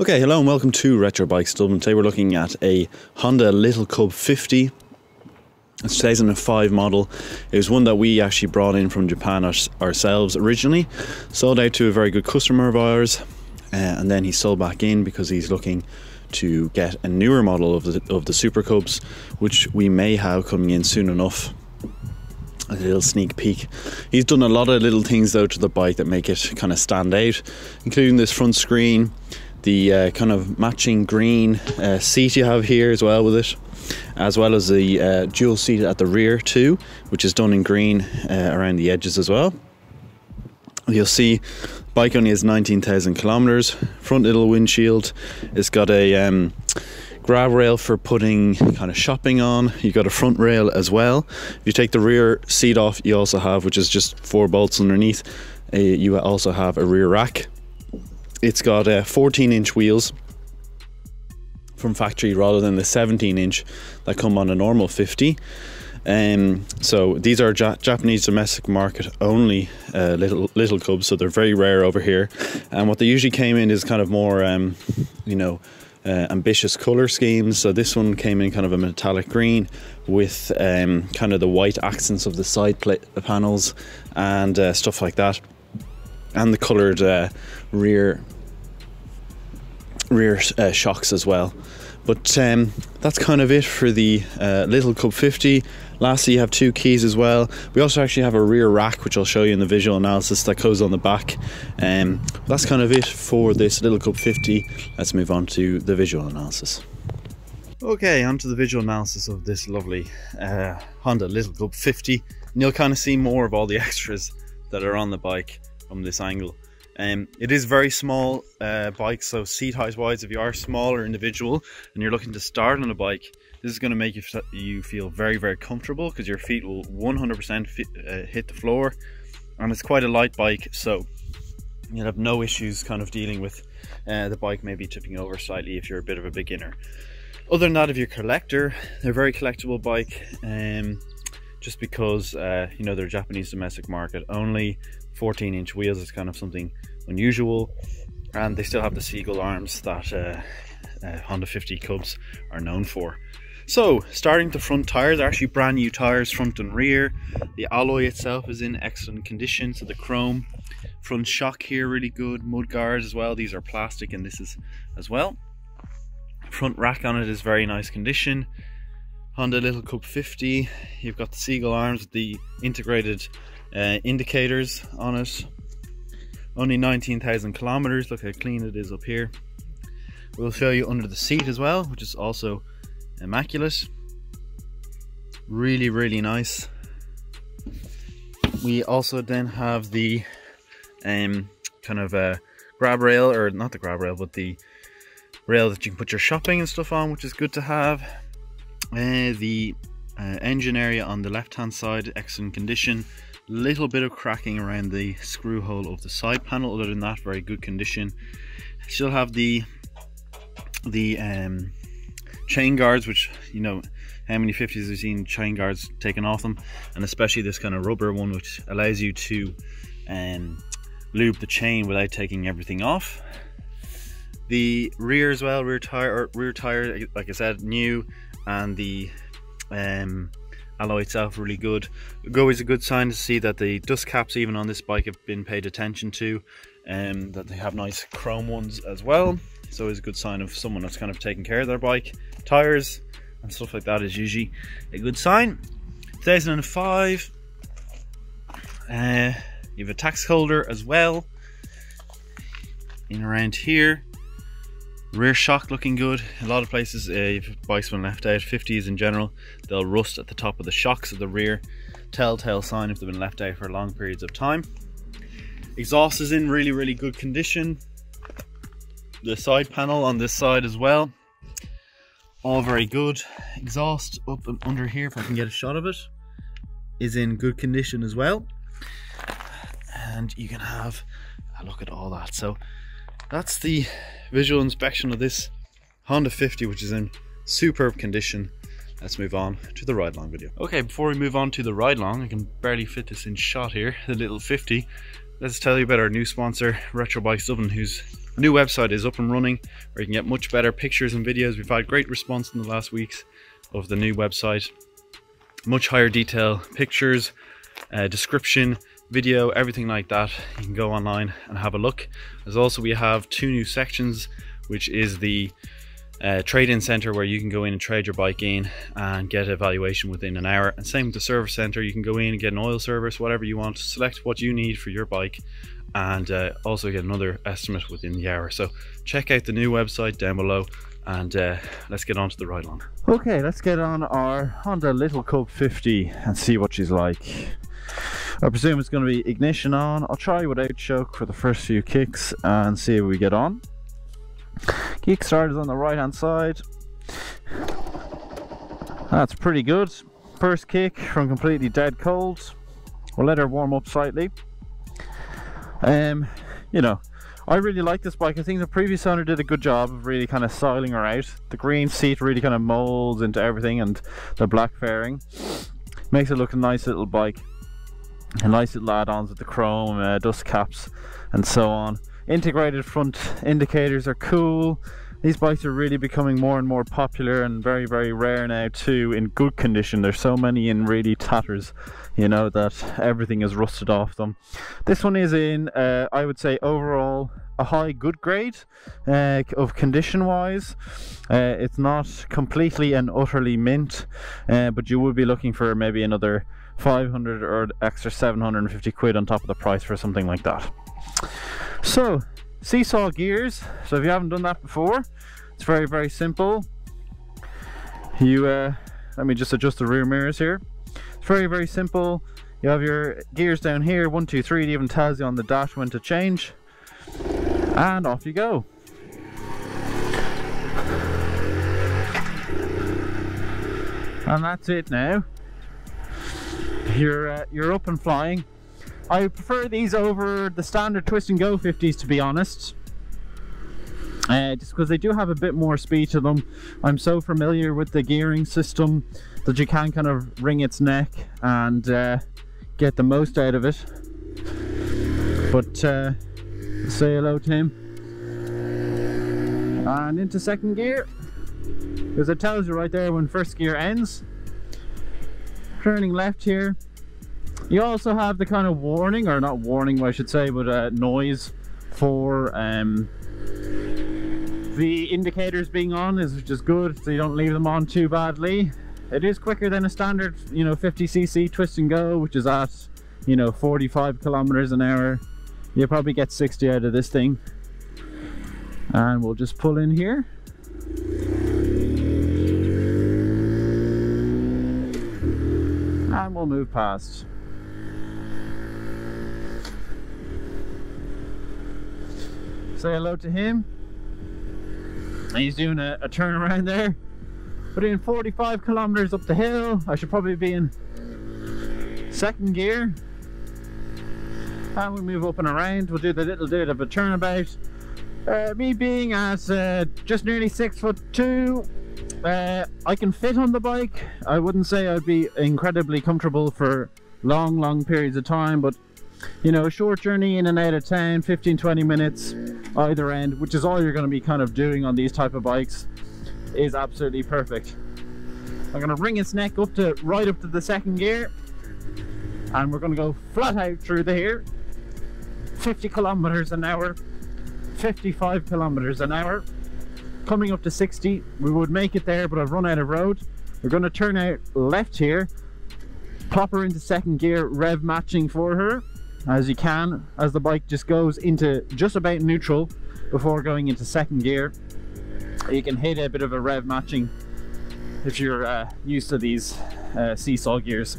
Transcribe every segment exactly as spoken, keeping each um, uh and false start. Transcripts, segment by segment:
Okay, hello and welcome to Retro Bikes Dublin. Today we're looking at a Honda Little Cub fifty. It's two thousand five model. It was one that we actually brought in from Japan ourselves originally, sold out to a very good customer of ours, uh, and then he sold back in because he's looking to get a newer model of the, of the Super Cubs, which we may have coming in soon enough. A little sneak peek. He's done a lot of little things though to the bike that make it kind of stand out, including this front screen, the uh, kind of matching green uh, seat you have here as well with it, as well as the uh, dual seat at the rear too, which is done in green uh, around the edges as well. You'll see bike only has nineteen thousand kilometers, front little windshield. It's got a um, grab rail for putting kind of shopping on. You've got a front rail as well. If you take the rear seat off, you also have, which is just four bolts underneath, uh, you also have a rear rack. It's got uh, fourteen inch wheels from factory rather than the seventeen inch that come on a normal fifty. Um, so these are ja Japanese domestic market only uh, little little cubs, so they're very rare over here. And what they usually came in is kind of more, um, you know, uh, ambitious color schemes. So this one came in kind of a metallic green with um, kind of the white accents of the side plate, the panels and uh, stuff like that. And the coloured uh, rear rear uh, shocks as well. But um, that's kind of it for the uh, Little Cub fifty. Lastly, you have two keys as well. We also actually have a rear rack, which I'll show you in the visual analysis, that goes on the back. Um, that's kind of it for this Little Cub fifty. Let's move on to the visual analysis. Okay, on to the visual analysis of this lovely uh, Honda Little Cub fifty. And you'll kind of see more of all the extras that are on the bike from this angle. Um, it is very small uh, bike, so seat height wise, if you are a smaller individual and you're looking to start on a bike, this is going to make you, you feel very very comfortable because your feet will one hundred percent fit, uh, hit the floor, and it's quite a light bike, so you'll have no issues kind of dealing with uh, the bike maybe tipping over slightly if you're a bit of a beginner. Other than that, if you're a collector, they're a very collectible bike, um, just because uh, you know, they're Japanese domestic market only. Fourteen inch wheels is kind of something unusual, and they still have the seagull arms that uh, uh, Honda fifty Cubs are known for. So starting the front tires, they're actually brand new tires, front and rear. The alloy itself is in excellent condition, so the chrome front shock here really good, mud guards as well, these are plastic and this is as well. Front rack on it is very nice condition. Honda Little Cub fifty, you've got the seagull arms with the integrated Uh, indicators on it. Only nineteen thousand kilometers. Look how clean it is up here. We'll show you under the seat as well, which is also immaculate. Really, really nice. We also then have the um, kind of a grab rail, or not the grab rail, but the rail that you can put your shopping and stuff on, which is good to have. Uh, the uh, engine area on the left-hand side, excellent condition. Little bit of cracking around the screw hole of the side panel, other than that very good condition. Still have the the um, chain guards, which, you know, how many fifties have seen chain guards taken off them, and especially this kind of rubber one which allows you to um, lube the chain without taking everything off. The rear as well, rear tire, rear tire like I said, new, and the um, alloy itself really good. Always a good sign to see that the dust caps even on this bike have been paid attention to, and um, that they have nice chrome ones as well. It's always a good sign of someone that's kind of taking care of their bike. Tires and stuff like that is usually a good sign. Two thousand five, uh, you have a tax holder as well in around here. Rear shock looking good. A lot of places, uh, if bikes been left out, fifties in general, they'll rust at the top of the shocks of the rear. Telltale sign if they've been left out for long periods of time. Exhaust is in really, really good condition. The side panel on this side as well. All very good. Exhaust up and under here, if I can get a shot of it, is in good condition as well. And you can have a look at all that. So that's the visual inspection of this Honda fifty, which is in superb condition. Let's move on to the ride-along video. Okay, before we move on to the ride-along, I can barely fit this in shot here, the Little fifty. let's tell you about our new sponsor, Retro Bikes Dublin, whose new website is up and running, where you can get much better pictures and videos. We've had great response in the last weeks of the new website. Much higher detail pictures, uh, description, video, everything like that. You can go online and have a look. As also, we have two new sections, which is the uh, trade-in center, where you can go in and trade your bike in and get a valuation within an hour. And same with the service center, you can go in and get an oil service, whatever you want, select what you need for your bike, and uh, also get another estimate within the hour. So check out the new website down below, and uh, let's get on to the ride along. Okay, let's get on our Honda Little Cub fifty and see what she's like. I presume it's going to be ignition on. I'll try without choke for the first few kicks and see if we get on. Kickstart is on the right hand side. That's pretty good. First kick from completely dead cold. We'll let her warm up slightly. Um, you know, I really like this bike. I think the previous owner did a good job of really kind of styling her out. The green seat really kind of molds into everything, and the black fairing makes it look a nice little bike. A nice little add-ons with the chrome uh, dust caps and so on. Integrated front indicators are cool. These bikes are really becoming more and more popular, and very, very rare now too in good condition. There's so many in really tatters, you know, that everything is rusted off them. This one is in, uh, I would say overall, a high good grade uh, of condition wise. Uh, it's not completely and utterly mint, uh, but you would be looking for maybe another five hundred or extra seven hundred fifty quid on top of the price for something like that. So, seesaw gears. So if you haven't done that before, it's very, very simple. You uh, let me just adjust the rear mirrors here. It's very, very simple. You have your gears down here, one, two, three. It even tells you on the dash when to change, and off you go. And that's it now. You're uh, you're up and flying. I prefer these over the standard twist and go fifties, to be honest, uh, just because they do have a bit more speed to them. I'm so familiar with the gearing system that you can kind of wring its neck and uh, get the most out of it. But uh, say hello to him. And into second gear, because it tells you right there when first gear ends. Turning left here, you also have the kind of warning, or not warning I should say, but uh, noise for um, the indicators being on, is which is good, so you don't leave them on too badly. It is quicker than a standard, you know, fifty c c twist and go, which is at, you know, forty-five kilometers an hour. You'll probably get sixty out of this thing. And we'll just pull in here. And we'll move past. Say hello to him. He's doing a, a turnaround there. We're doing forty-five kilometers up the hill. I should probably be in second gear. And we move up and around. We'll do the little bit of a turnabout. Uh, me being at uh, just nearly six foot two. Uh, I can fit on the bike. I wouldn't say I'd be incredibly comfortable for long, long periods of time, but you know, a short journey in and out of town, fifteen to twenty minutes either end, which is all you're going to be kind of doing on these type of bikes, is absolutely perfect. I'm going to wring its neck up to right up to the second gear, and we're going to go flat out through the here. fifty kilometers an hour, fifty-five kilometers an hour. Coming up to sixty, we would make it there, but I've run out of road. We're going to turn out left here, plop her into second gear, rev matching for her as you can, as the bike just goes into just about neutral before going into second gear. You can hit a bit of a rev matching if you're uh, used to these uh, seesaw gears.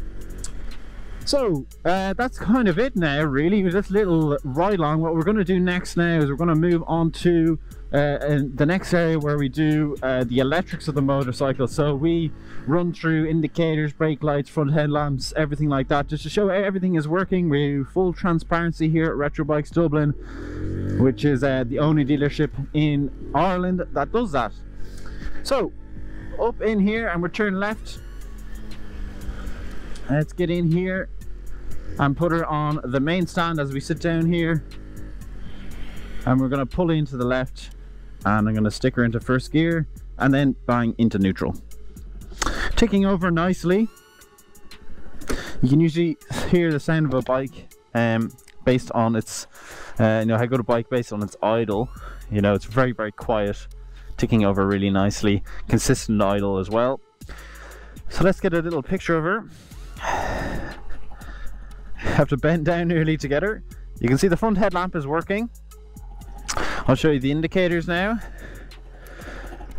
So uh, that's kind of it now, really, with this little ride along. What we're going to do next now is we're going to move on to Uh, and the next area, where we do uh, the electrics of the motorcycle. So we run through indicators, brake lights, front headlamps, everything like that, just to show everything is working. We do full transparency here at Retro Bikes Dublin, which is uh, the only dealership in Ireland that does that. So up in here, and we turn left. Let's get in here. and put her on the main stand as we sit down here. And we're going to pull into the left, and I'm going to stick her into first gear and then bang into neutral. Ticking over nicely. You can usually hear the sound of a bike um, based on its, uh, you know, how good a bike based on its idle. You know, it's very, very quiet, ticking over really nicely, consistent idle as well. So let's get a little picture of her. Have to bend down nearly to get her. You can see the front headlamp is working. I'll show you the indicators now.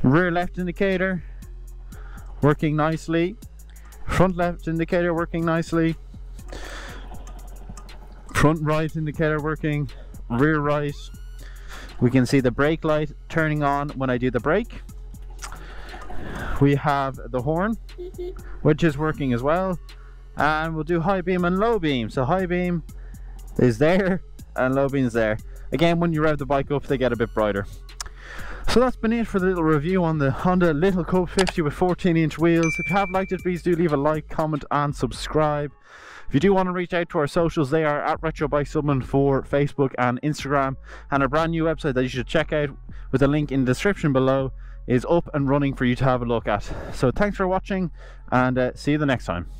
Rear left indicator working nicely. Front left indicator working nicely. Front right indicator working. Rear right. We can see the brake light turning on when I do the brake. We have the horn, which is working as well. And we'll do high beam and low beam. So high beam is there and low beam is there. Again, when you rev the bike up, they get a bit brighter. So that's been it for the little review on the Honda Little Cub fifty with fourteen inch wheels. If you have liked it, please do leave a like, comment and subscribe. If you do want to reach out to our socials, they are at Retro Bikes Dublin for Facebook and Instagram. And our brand new website that you should check out with a link in the description below is up and running for you to have a look at. So thanks for watching, and uh, see you the next time.